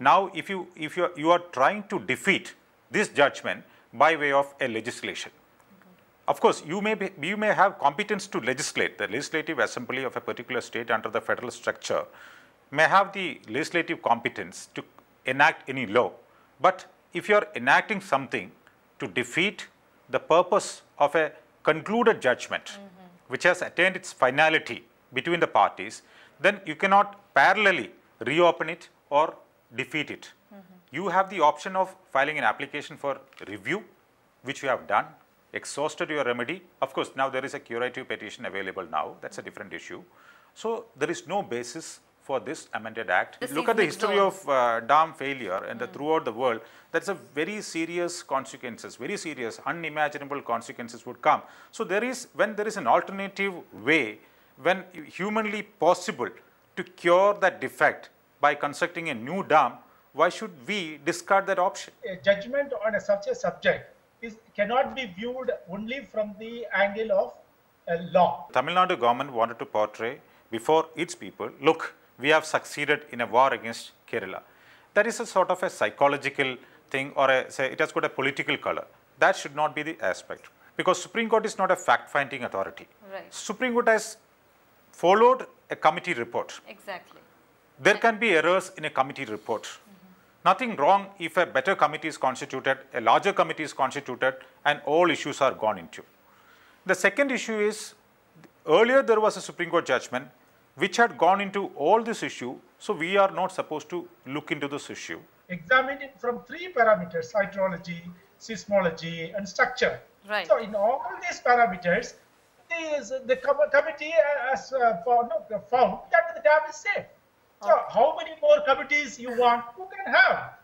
Now, if you are trying to defeat this judgment by way of a legislation, of course, you may have competence to legislate. The legislative assembly of a particular state under the federal structure may have the legislative competence to enact any law. But if you are enacting something to defeat the purpose of a concluded judgment, which has attained its finality between the parties, then you cannot parallelly reopen it or defeat it. You have the option of filing an application for review, which you have done, exhausted your remedy. Of course, now there is a curative petition available now. That's a different issue. So there is no basis for this amended act. Look at the history of dam failure and throughout the world. That's a very serious consequences, very serious, unimaginable consequences would come. So there is, when there is an alternative way, when humanly possible to cure that defect by constructing a new dam, why should we discard that option? A judgment on such a subject cannot be viewed only from the angle of law. Tamil Nadu government wanted to portray before its people, look, we have succeeded in a war against Kerala. That is a sort of a psychological thing, or it has got a political color. That should not be the aspect, because Supreme Court is not a fact-finding authority. Right. Supreme Court has followed a committee report. Exactly. There can be errors in a committee report. Nothing wrong if a better committee is constituted, a larger committee is constituted, and all issues are gone into. The second issue is, earlier there was a Supreme Court judgment which had gone into all this issue, so we are not supposed to look into this issue. Examine it from three parameters: hydrology, seismology, and structure. Right. So in all these parameters, the committee has found that the dam is safe. So how many more committees you want? Who can have?